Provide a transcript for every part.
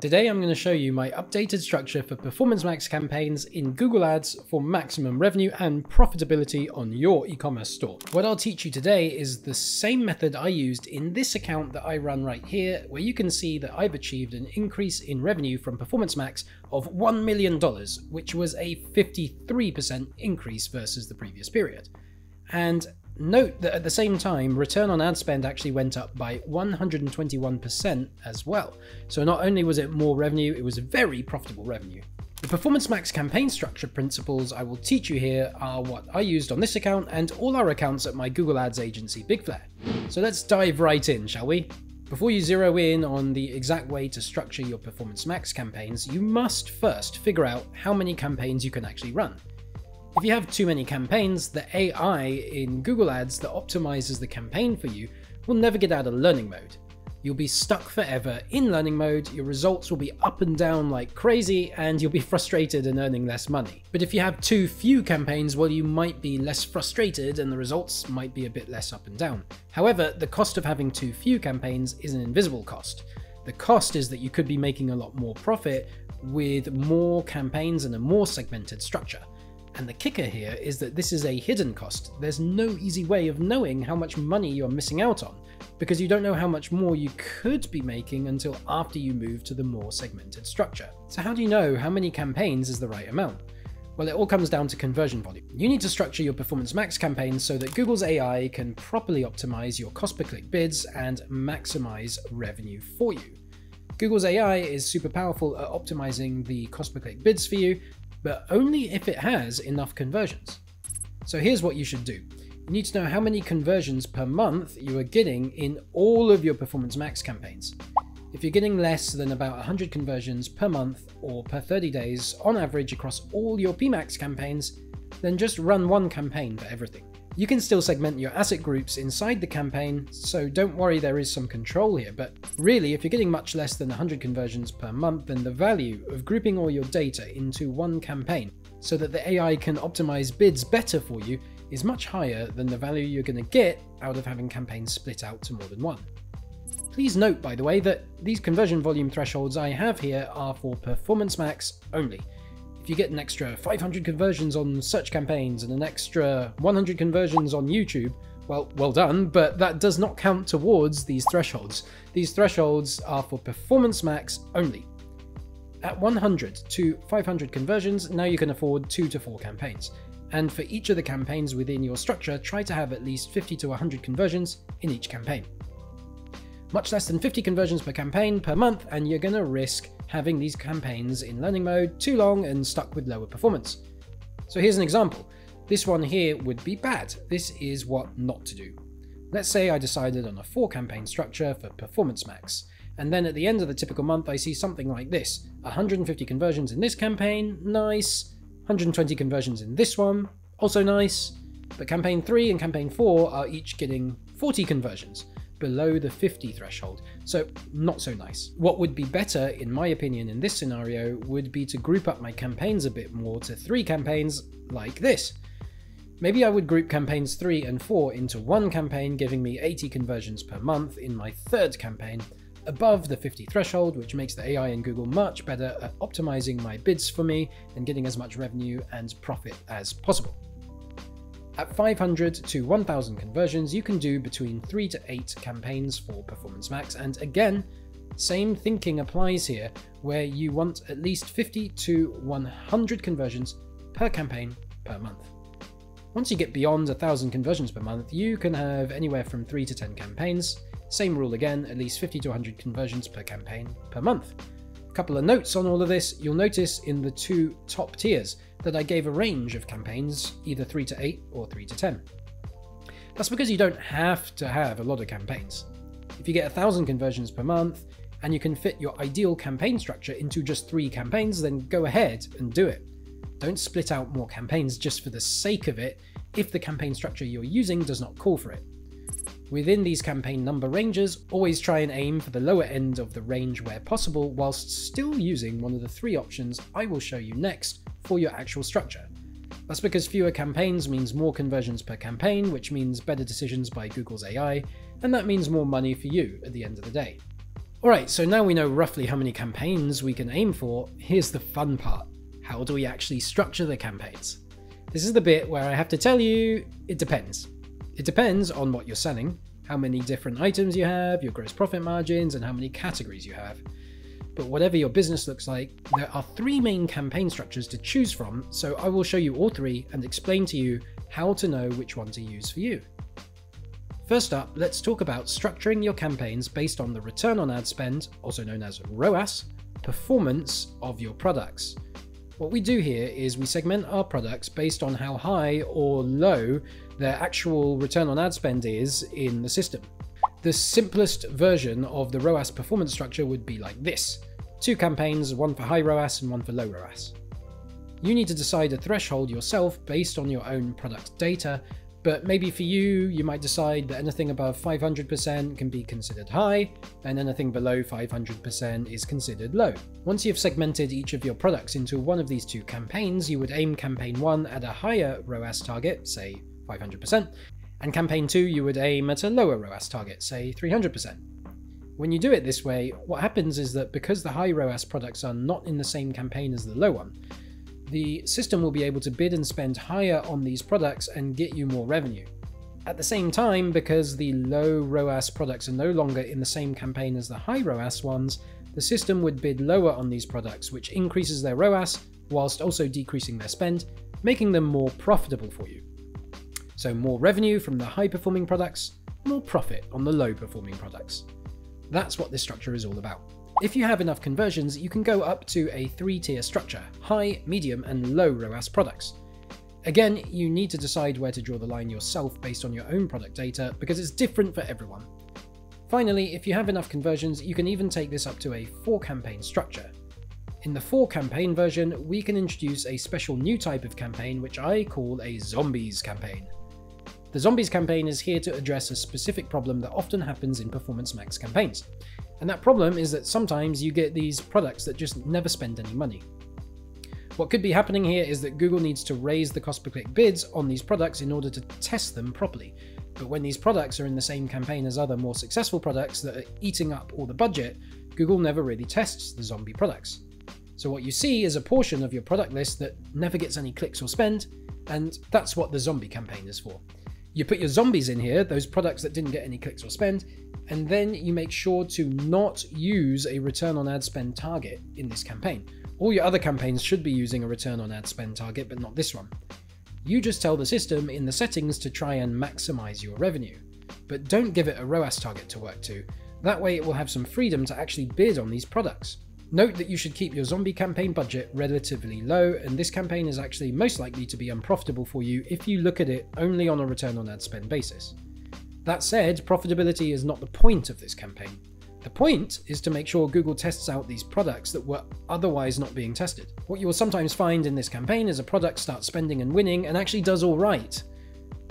Today I'm going to show you my updated structure for Performance Max campaigns in Google Ads for maximum revenue and profitability on your e-commerce store. What I'll teach you today is the same method I used in this account that I run right here, where you can see that I've achieved an increase in revenue from Performance Max of $1 million, which was a 53% increase versus the previous period. And note that at the same time, return on ad spend actually went up by 121% as well. So not only was it more revenue, it was very profitable revenue. The Performance Max campaign structure principles I will teach you here are what I used on this account and all our accounts at my Google Ads agency, BigFlare. So let's dive right in, shall we? Before you zero in on the exact way to structure your Performance Max campaigns, you must first figure out how many campaigns you can actually run. If you have too many campaigns, the AI in Google Ads that optimizes the campaign for you will never get out of learning mode. You'll be stuck forever in learning mode, your results will be up and down like crazy, and you'll be frustrated and earning less money. But if you have too few campaigns, well, you might be less frustrated and the results might be a bit less up and down. However, the cost of having too few campaigns is an invisible cost. The cost is that you could be making a lot more profit with more campaigns and a more segmented structure. And the kicker here is that this is a hidden cost. There's no easy way of knowing how much money you're missing out on, because you don't know how much more you could be making until after you move to the more segmented structure. So how do you know how many campaigns is the right amount? Well, it all comes down to conversion volume. You need to structure your Performance Max campaigns so that Google's AI can properly optimize your cost per click bids and maximize revenue for you. Google's AI is super powerful at optimizing the cost per click bids for you, but only if it has enough conversions. So here's what you should do. You need to know how many conversions per month you are getting in all of your Performance Max campaigns. If you're getting less than about 100 conversions per month or per 30 days on average across all your PMax campaigns, then just run one campaign for everything. You can still segment your asset groups inside the campaign, so don't worry, there is some control here, but really if you're getting much less than 100 conversions per month, then the value of grouping all your data into one campaign so that the AI can optimize bids better for you is much higher than the value you're going to get out of having campaigns split out to more than one. Please note, by the way, that these conversion volume thresholds I have here are for Performance Max only. If you get an extra 500 conversions on search campaigns and an extra 100 conversions on YouTube, well done, but that does not count towards these thresholds. These thresholds are for Performance Max only. At 100 to 500 conversions, now you can afford 2 to 4 campaigns. And for each of the campaigns within your structure, try to have at least 50 to 100 conversions in each campaign. Much less than 50 conversions per campaign per month, and you're going to risk having these campaigns in learning mode too long and stuck with lower performance. So here's an example. This one here would be bad. This is what not to do. Let's say I decided on a 4 campaign structure for Performance Max, and then at the end of the typical month I see something like this. 150 conversions in this campaign, nice. 120 conversions in this one, also nice. But campaign 3 and campaign 4 are each getting 40 conversions, below the 50 threshold, so not so nice. What would be better, in my opinion, in this scenario would be to group up my campaigns a bit more to 3 campaigns like this. Maybe I would group campaigns 3 and 4 into one campaign, giving me 80 conversions per month in my 3rd campaign, above the 50 threshold, which makes the AI in Google much better at optimizing my bids for me and getting as much revenue and profit as possible. At 500 to 1,000 conversions, you can do between 3 to 8 campaigns for Performance Max, and again, same thinking applies here, where you want at least 50 to 100 conversions per campaign per month. Once you get beyond 1,000 conversions per month, you can have anywhere from 3 to 10 campaigns. Same rule again, at least 50 to 100 conversions per campaign per month. A couple of notes on all of this. You'll notice in the 2 top tiers that I gave a range of campaigns, either 3 to 8 or 3 to 10. That's because you don't have to have a lot of campaigns. If you get 1,000 conversions per month and you can fit your ideal campaign structure into just 3 campaigns, then go ahead and do it. Don't split out more campaigns just for the sake of it if the campaign structure you're using does not call for it. Within these campaign number ranges, always try and aim for the lower end of the range where possible, whilst still using one of the 3 options I will show you next for your actual structure. That's because fewer campaigns means more conversions per campaign, which means better decisions by Google's AI, and that means more money for you at the end of the day. All right, so now we know roughly how many campaigns we can aim for. Here's the fun part. How do we actually structure the campaigns? This is the bit where I have to tell you, it depends. It depends on what you're selling, how many different items you have, your gross profit margins, and how many categories you have. But whatever your business looks like, there are three main campaign structures to choose from, so I will show you all three and explain to you how to know which one to use for you. First up, let's talk about structuring your campaigns based on the return on ad spend, also known as ROAS, performance of your products. What we do here is we segment our products based on how high or low their actual return on ad spend is in the system. The simplest version of the ROAS performance structure would be like this. Two campaigns, one for high ROAS and one for low ROAS. You need to decide a threshold yourself based on your own product data. But maybe for you, you might decide that anything above 500% can be considered high, and anything below 500% is considered low. Once you've segmented each of your products into one of these two campaigns, you would aim campaign 1 at a higher ROAS target, say 500%, and campaign 2 you would aim at a lower ROAS target, say 300%. When you do it this way, what happens is that because the high ROAS products are not in the same campaign as the low one, the system will be able to bid and spend higher on these products and get you more revenue. At the same time, because the low ROAS products are no longer in the same campaign as the high ROAS ones, the system would bid lower on these products, which increases their ROAS whilst also decreasing their spend, making them more profitable for you. So more revenue from the high performing products, more profit on the low performing products. That's what this structure is all about. If you have enough conversions, you can go up to a three-tier structure, high, medium, and low ROAS products. Again, you need to decide where to draw the line yourself based on your own product data, because it's different for everyone. Finally, if you have enough conversions, you can even take this up to a four-campaign structure. In the four-campaign version, we can introduce a special new type of campaign, which I call a zombies campaign. The zombies campaign is here to address a specific problem that often happens in Performance Max campaigns. And that problem is that sometimes you get these products that just never spend any money. What could be happening here is that Google needs to raise the cost per click bids on these products in order to test them properly. But when these products are in the same campaign as other more successful products that are eating up all the budget, Google never really tests the zombie products. So what you see is a portion of your product list that never gets any clicks or spend, and that's what the zombie campaign is for. You put your zombies in here, those products that didn't get any clicks or spend, and then you make sure to not use a return on ad spend target in this campaign. All your other campaigns should be using a return on ad spend target, but not this one. You just tell the system in the settings to try and maximize your revenue, but don't give it a ROAS target to work to. That way it will have some freedom to actually bid on these products. Note that you should keep your zombie campaign budget relatively low, and this campaign is actually most likely to be unprofitable for you if you look at it only on a return on ad spend basis. That said, profitability is not the point of this campaign. The point is to make sure Google tests out these products that were otherwise not being tested. What you will sometimes find in this campaign is a product starts spending and winning and actually does all right.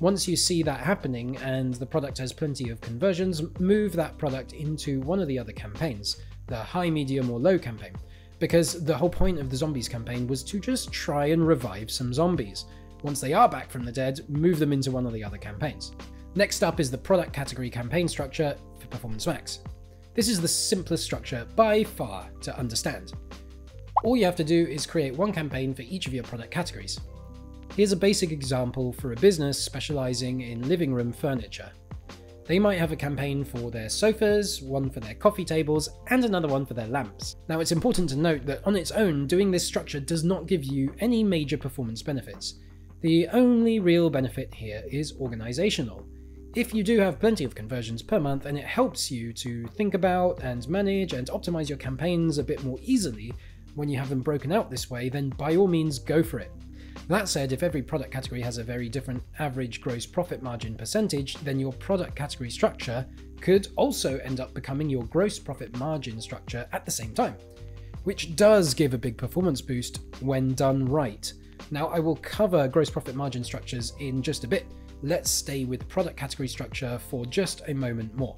Once you see that happening and the product has plenty of conversions, move that product into one of the other campaigns, the high, medium, or low campaign, because the whole point of the zombies campaign was to just try and revive some zombies. Once they are back from the dead, move them into one of the other campaigns. Next up is the product category campaign structure for Performance Max. This is the simplest structure by far to understand. All you have to do is create one campaign for each of your product categories. Here's a basic example for a business specializing in living room furniture. They might have a campaign for their sofas, one for their coffee tables, and another one for their lamps. Now, it's important to note that on its own, doing this structure does not give you any major performance benefits. The only real benefit here is organizational. If you do have plenty of conversions per month and it helps you to think about and manage and optimize your campaigns a bit more easily when you have them broken out this way, then by all means go for it. That said, if every product category has a very different average gross profit margin percentage, then your product category structure could also end up becoming your gross profit margin structure at the same time, which does give a big performance boost when done right. Now, I will cover gross profit margin structures in just a bit. Let's stay with product category structure for just a moment more.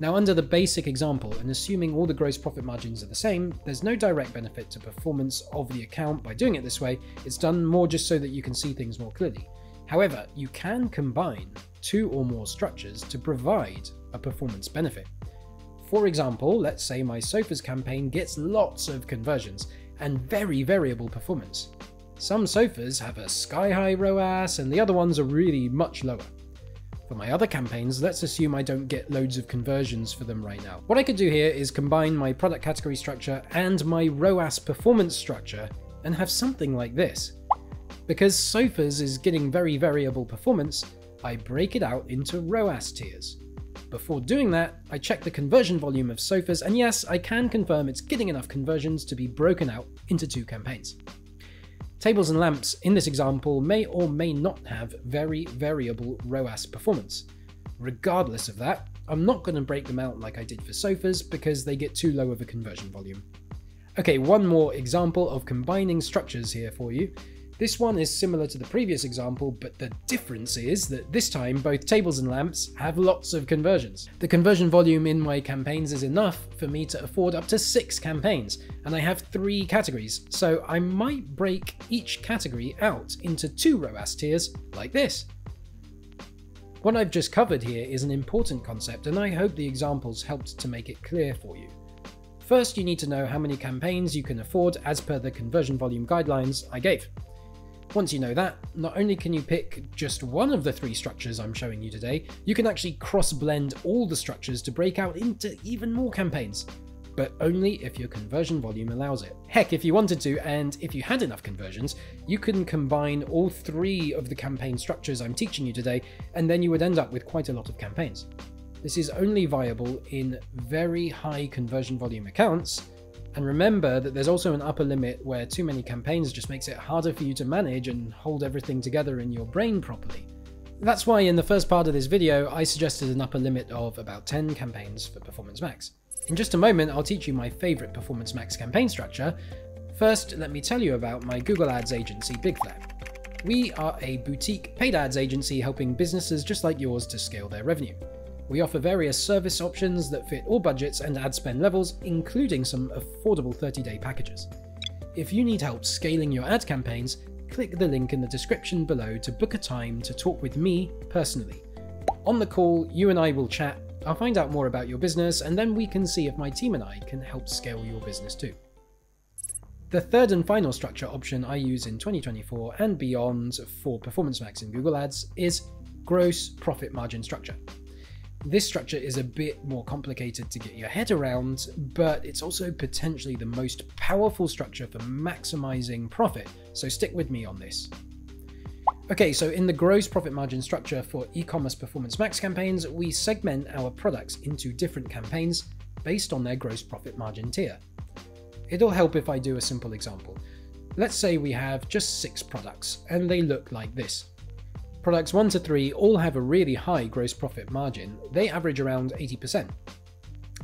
Now, under the basic example, and assuming all the gross profit margins are the same, there's no direct benefit to performance of the account by doing it this way. It's done more just so that you can see things more clearly. However, you can combine two or more structures to provide a performance benefit. For example, let's say my sofas campaign gets lots of conversions and very variable performance. Some sofas have a sky-high ROAS and the other ones are really much lower. For my other campaigns, let's assume I don't get loads of conversions for them right now. What I could do here is combine my product category structure and my ROAS performance structure and have something like this. Because sofas is getting very variable performance, I break it out into ROAS tiers. Before doing that, I check the conversion volume of sofas, and yes, I can confirm it's getting enough conversions to be broken out into two campaigns. Tables and lamps in this example may or may not have very variable ROAS performance. Regardless of that, I'm not going to break them out like I did for sofas because they get too low of a conversion volume. Okay, one more example of combining structures here for you. This one is similar to the previous example, but the difference is that this time both tables and lamps have lots of conversions. The conversion volume in my campaigns is enough for me to afford up to 6 campaigns, and I have 3 categories, so I might break each category out into 2 ROAS tiers like this. What I've just covered here is an important concept, and I hope the examples helped to make it clear for you. First, you need to know how many campaigns you can afford as per the conversion volume guidelines I gave. Once you know that, not only can you pick just one of the 3 structures I'm showing you today, you can actually cross-blend all the structures to break out into even more campaigns, but only if your conversion volume allows it. Heck, if you wanted to, and if you had enough conversions, you can combine all 3 of the campaign structures I'm teaching you today, and then you would end up with quite a lot of campaigns. This is only viable in very high conversion volume accounts, and remember that there's also an upper limit where too many campaigns just makes it harder for you to manage and hold everything together in your brain properly. That's why in the first part of this video, I suggested an upper limit of about 10 campaigns for Performance Max. In just a moment, I'll teach you my favorite Performance Max campaign structure. First, let me tell you about my Google Ads agency, BigFlare. We are a boutique paid ads agency helping businesses just like yours to scale their revenue. We offer various service options that fit all budgets and ad spend levels, including some affordable 30-day packages. If you need help scaling your ad campaigns, click the link in the description below to book a time to talk with me personally. On the call, you and I will chat, I'll find out more about your business, and then we can see if my team and I can help scale your business too. The third and final structure option I use in 2024 and beyond for Performance Max and Google Ads is gross profit margin structure. This structure is a bit more complicated to get your head around, but it's also potentially the most powerful structure for maximizing profit, so stick with me on this. Okay, so in the gross profit margin structure for e-commerce Performance Max campaigns, we segment our products into different campaigns based on their gross profit margin tier. It'll help if I do a simple example. Let's say we have just 6 products, and they look like this. Products 1 to 3 all have a really high gross profit margin. They average around 80%.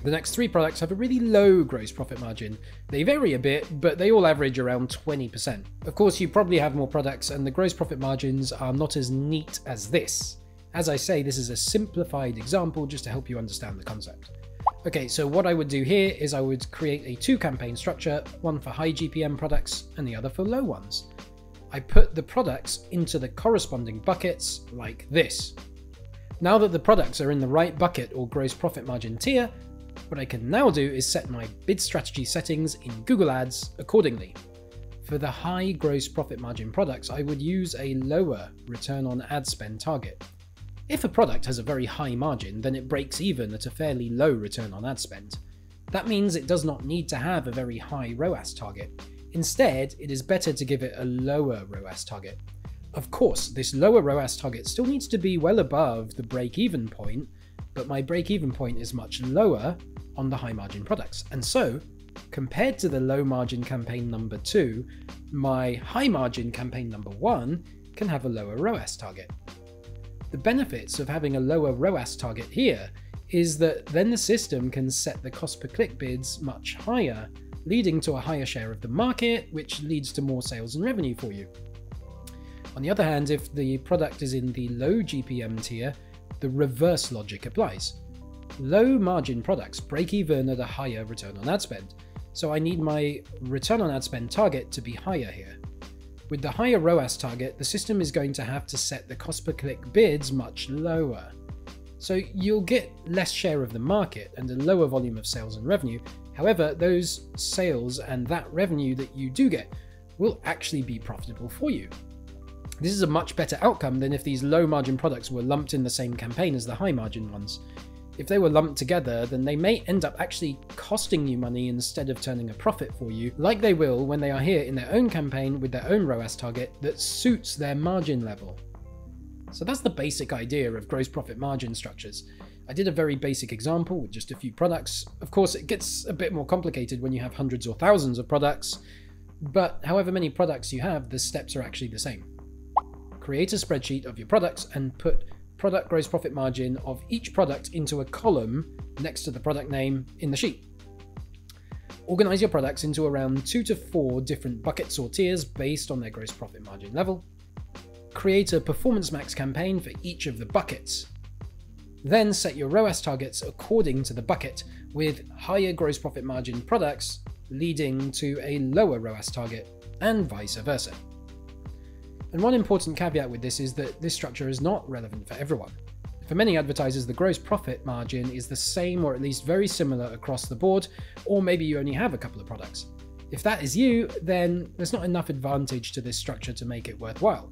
The next 3 products have a really low gross profit margin. They vary a bit, but they all average around 20%. Of course, you probably have more products and the gross profit margins are not as neat as this. As I say, this is a simplified example just to help you understand the concept. Okay, so what I would do here is I would create a 2 campaign structure, one for high GPM products and the other for low ones. I put the products into the corresponding buckets like this. Now that the products are in the right bucket or gross profit margin tier, what I can now do is set my bid strategy settings in Google Ads accordingly. For the high gross profit margin products, I would use a lower return on ad spend target. If a product has a very high margin, then it breaks even at a fairly low return on ad spend. That means it does not need to have a very high ROAS target. Instead, it is better to give it a lower ROAS target. Of course, this lower ROAS target still needs to be well above the break-even point, but my break-even point is much lower on the high-margin products. And so, compared to the low-margin campaign number 2, my high-margin campaign number 1 can have a lower ROAS target. The benefits of having a lower ROAS target here is that then the system can set the cost per click bids much higher, leading to a higher share of the market, which leads to more sales and revenue for you. On the other hand, if the product is in the low GPM tier, the reverse logic applies. Low margin products break even at a higher return on ad spend, so I need my return on ad spend target to be higher here. With the higher ROAS target, the system is going to have to set the cost per click bids much lower. So you'll get less share of the market and a lower volume of sales and revenue. However, those sales and that revenue that you do get will actually be profitable for you. This is a much better outcome than if these low margin products were lumped in the same campaign as the high margin ones. If they were lumped together, then they may end up actually costing you money instead of turning a profit for you, like they will when they are here in their own campaign with their own ROAS target that suits their margin level. So that's the basic idea of gross profit margin structures. I did a very basic example with just a few products. Of course, it gets a bit more complicated when you have hundreds or thousands of products, but however many products you have, the steps are actually the same. Create a spreadsheet of your products and put product gross profit margin of each product into a column next to the product name in the sheet. Organize your products into around 2 to 4 different buckets or tiers based on their gross profit margin level. Create a Performance Max campaign for each of the buckets. Then set your ROAS targets according to the bucket, with higher gross profit margin products leading to a lower ROAS target, and vice versa. And one important caveat with this is that this structure is not relevant for everyone. For many advertisers, the gross profit margin is the same or at least very similar across the board, or maybe you only have a couple of products. If that is you, then there's not enough advantage to this structure to make it worthwhile.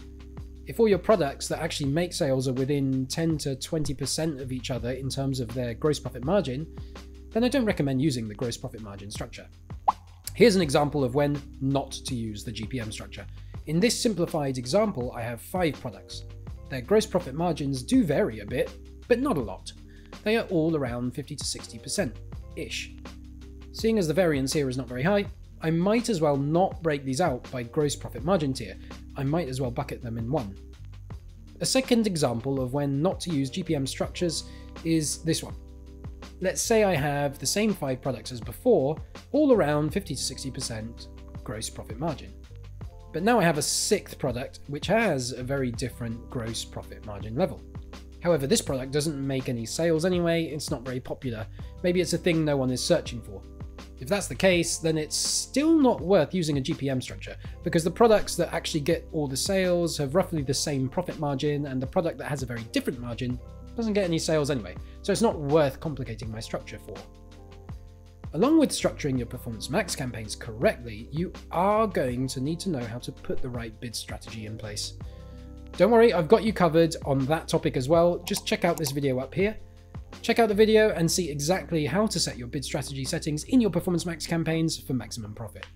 If all your products that actually make sales are within 10 to 20% of each other in terms of their gross profit margin, then I don't recommend using the gross profit margin structure. Here's an example of when not to use the GPM structure. In this simplified example, I have 5 products. Their gross profit margins do vary a bit, but not a lot. They are all around 50 to 60%-ish. Seeing as the variance here is not very high, I might as well not break these out by gross profit margin tier. I might as well bucket them in one. A second example of when not to use GPM structures is this one. Let's say I have the same 5 products as before, all around 50 to 60% gross profit margin. But now I have a 6th product which has a very different gross profit margin level. However, this product doesn't make any sales anyway, it's not very popular, maybe it's a thing no one is searching for. If that's the case, then it's still not worth using a GPM structure, because the products that actually get all the sales have roughly the same profit margin, and the product that has a very different margin doesn't get any sales anyway, so it's not worth complicating my structure for. Along with structuring your Performance Max campaigns correctly, you are going to need to know how to put the right bid strategy in place. Don't worry, I've got you covered on that topic as well, just check out this video up here. Check out the video and see exactly how to set your bid strategy settings in your Performance Max campaigns for maximum profit.